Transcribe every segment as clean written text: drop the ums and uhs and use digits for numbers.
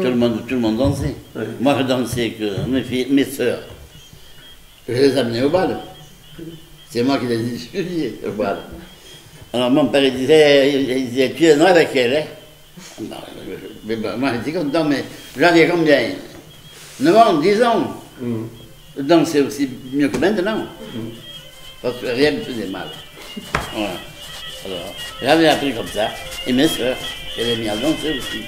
Tout le monde dansait. Oui. Moi, je dansais avec mes filles, mes soeurs. Je les amenais au bal. C'est moi qui les ai suivies au bal. Alors mon père il disait tu es noir avec elle, hein? Non, moi j'étais content, mais j'en ai combien? 9 ans, 10 ans. Donc c'est aussi mieux que maintenant. Parce que rien ne faisait mal. Voilà. Alors, j'avais appris comme ça, et mes soeurs, je les ai mis à danser aussi.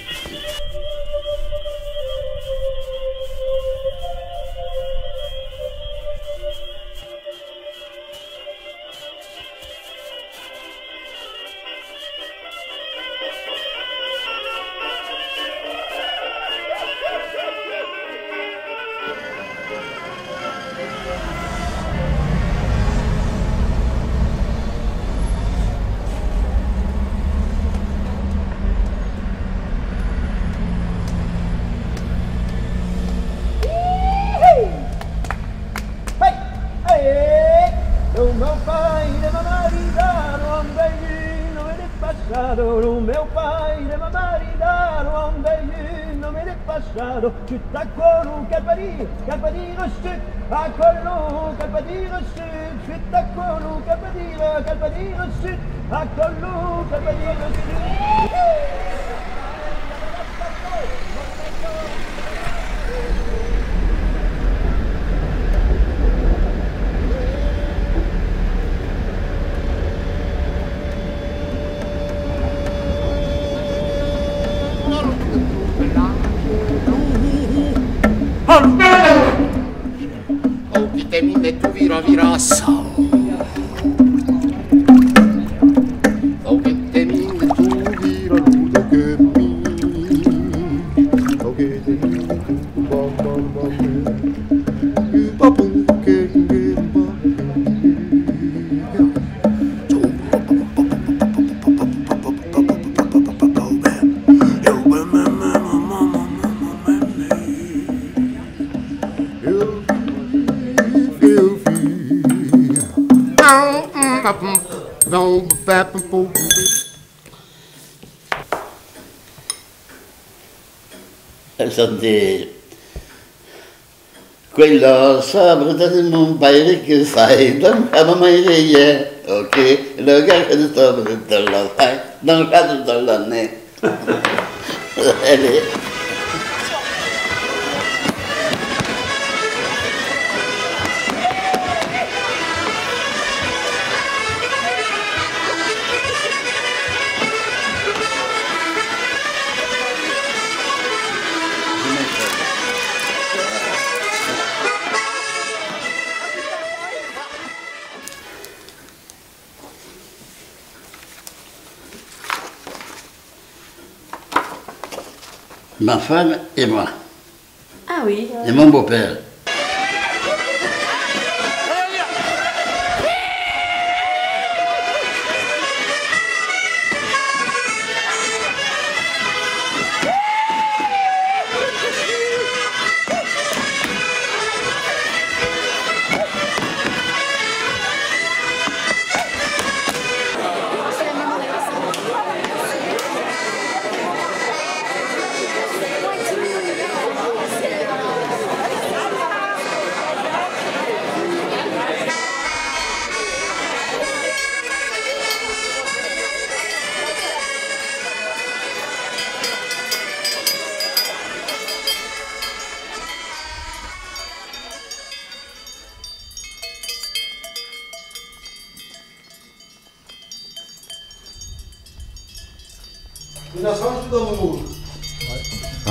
Senti, quello sabato di un paese che sai, non siamo mai veglia, ok? Lo cacchio di sabato di là, sai, non cacchio di là, ne. E lì. Ma femme et moi. Ah oui. Et mon beau-père.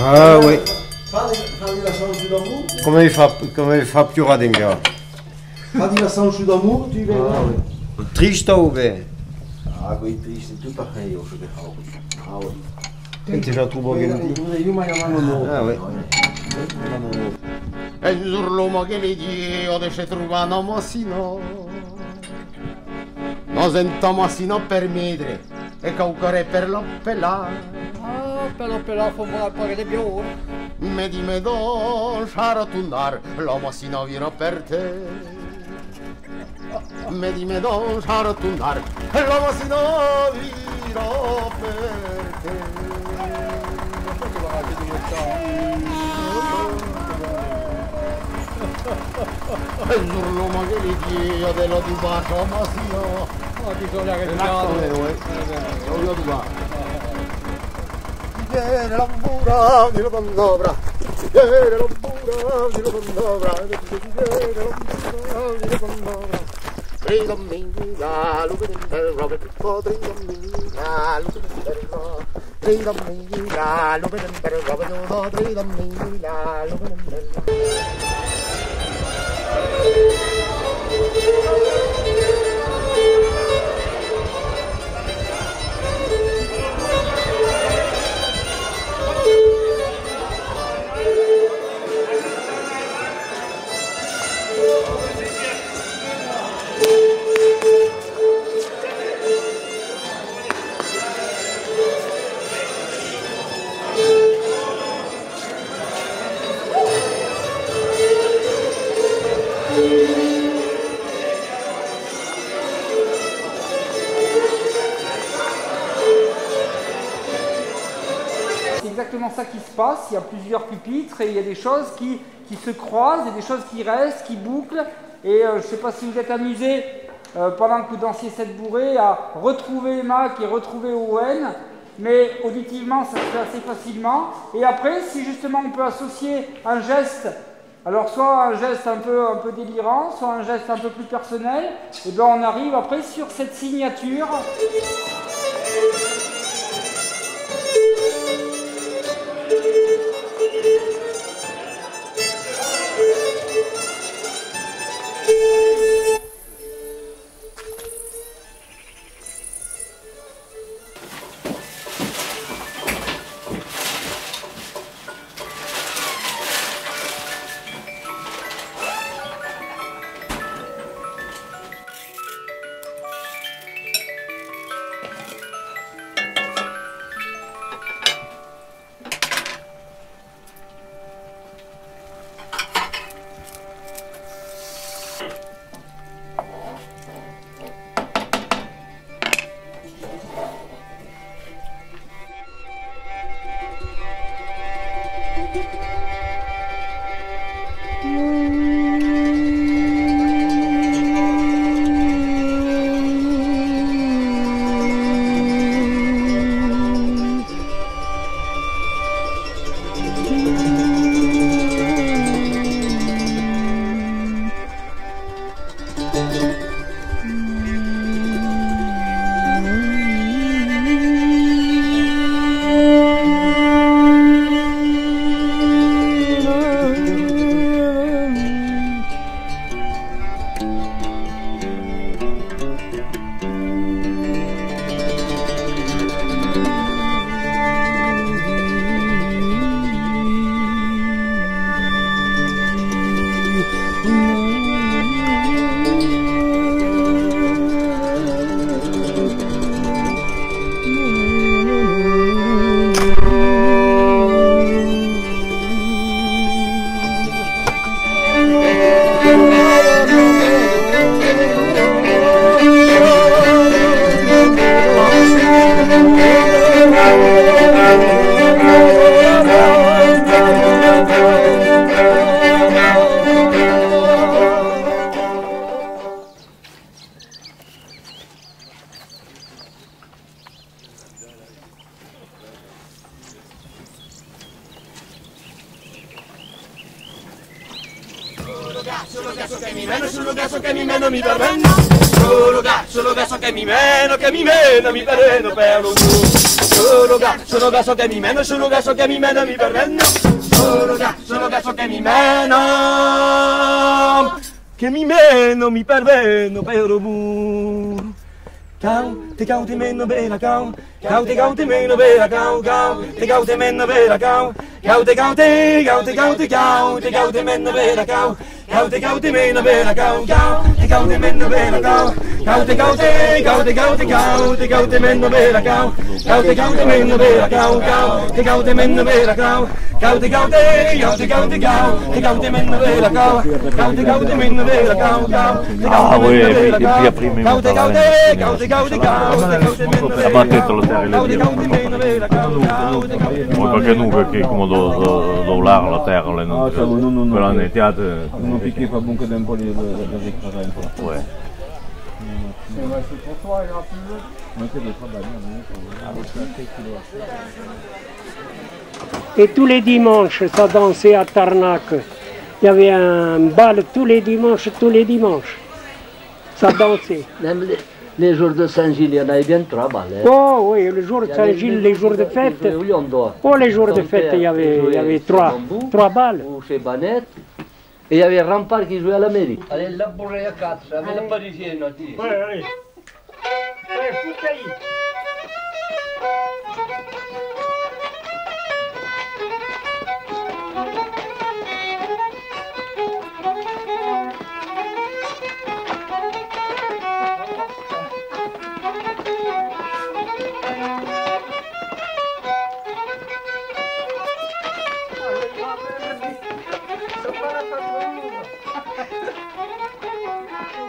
Ah oui. Comment il frappe tu radinga. Quand il a son chou d'amour, tu verras. Triste ou bien? Ah oui, triste, tout pareil. Ah oui. Tu vas trouver un peu. Ah oui. Un jour l'homme qui les dit, on se trouve un homme aussi, non? Dans un temps aussi, non, permettre. E caucare per l'oppelà. Ah, per l'oppelà fu buona pagare di più. Medime dolce a rotunar, l'uomo si novino per te. Medime dolce a rotunar, l'uomo si novino per te. Ma perché va a vedere questo? el burro que liquida de los tubas como así o aquí soy que ça qui se passe, il y a plusieurs pupitres et il y a des choses qui se croisent et des choses qui restent, qui bouclent et je ne sais pas si vous êtes amusés pendant que vous dansiez cette bourrée à retrouver Mac et retrouver Owen, mais auditivement ça se fait assez facilement. Et après si justement on peut associer un geste, alors soit un geste un peu délirant, soit un geste un peu plus personnel, et bien on arrive après sur cette signature. Gaude men no vera gau, gaude men no vera gau, Gaute, gaute, gaute, gaute, gaute, gaute, menno bella gau. Gaute, gaute, menno bella gau, gaute, gaute, menno bella gau. Gaute, gaute, gaute, gaute, gaute, gaute, menno bella gau. Gaute, gaute, menno bella gau, gaute, gaute, gaute, gaute. C'est vrai, c'est pour toi, il y aura plus de... Et tous les dimanches, ça dansait à Tarnac. Il y avait un bal tous les dimanches. Ça dansait. Même les jours de Saint-Gilles, il y en avait bien trois balles. Oh oui, le jour de Saint-Gilles, les jours de fête. Oh, les jours de fête, il y avait trois balles. Ou chez Banette. Et il y avait Rampart qui jouait à la mairie. Allez, la bourrée à 4, avec le parisien, on a dit. Ouais, allez. Allez, foutaille. Thank you.